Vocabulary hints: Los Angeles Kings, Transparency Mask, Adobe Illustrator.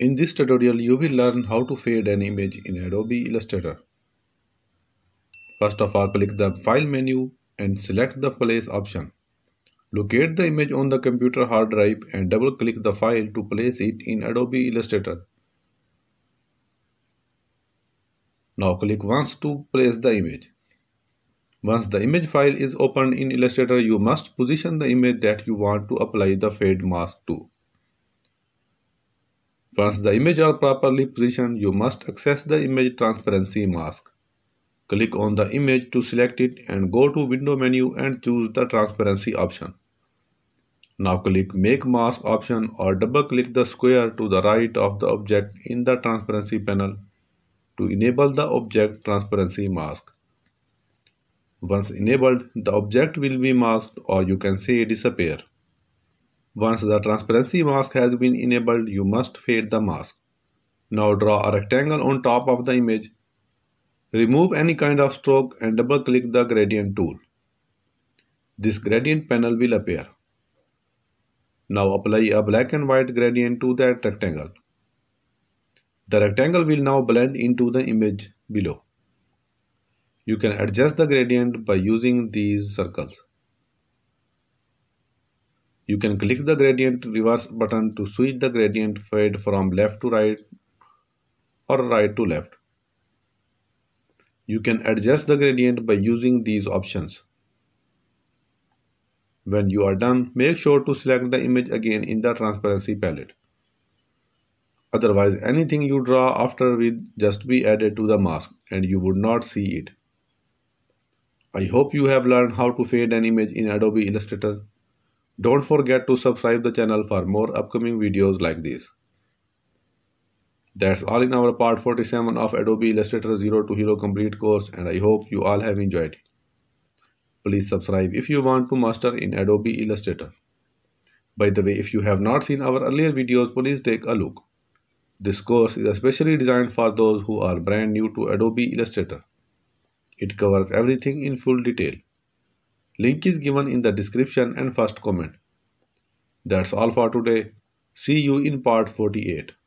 In this tutorial, you will learn how to fade an image in Adobe Illustrator. First of all, click the File menu and select the Place option. Locate the image on the computer hard drive and double-click the file to place it in Adobe Illustrator. Now click once to place the image. Once the image file is opened in Illustrator, you must position the image that you want to apply the fade mask to. Once the image are properly positioned, you must access the image transparency mask. Click on the image to select it and go to window menu and choose the transparency option. Now click make mask option or double click the square to the right of the object in the transparency panel to enable the object transparency mask. Once enabled, the object will be masked, or you can say disappear. Once the transparency mask has been enabled, you must fade the mask. Now draw a rectangle on top of the image. Remove any kind of stroke and double click the gradient tool. This gradient panel will appear. Now apply a black and white gradient to that rectangle. The rectangle will now blend into the image below. You can adjust the gradient by using these circles. You can click the gradient reverse button to switch the gradient fade from left to right or right to left. You can adjust the gradient by using these options. When you are done, make sure to select the image again in the transparency palette. Otherwise, anything you draw after will just be added to the mask and you would not see it. I hope you have learned how to fade an image in Adobe Illustrator. Don't forget to subscribe the channel for more upcoming videos like this. That's all in our part 47 of Adobe Illustrator 0 to Hero complete course, and I hope you all have enjoyed it. Please subscribe if you want to master in Adobe Illustrator. By the way, if you have not seen our earlier videos, please take a look. This course is especially designed for those who are brand new to Adobe Illustrator. It covers everything in full detail. Link is given in the description and first comment. That's all for today. See you in part 48.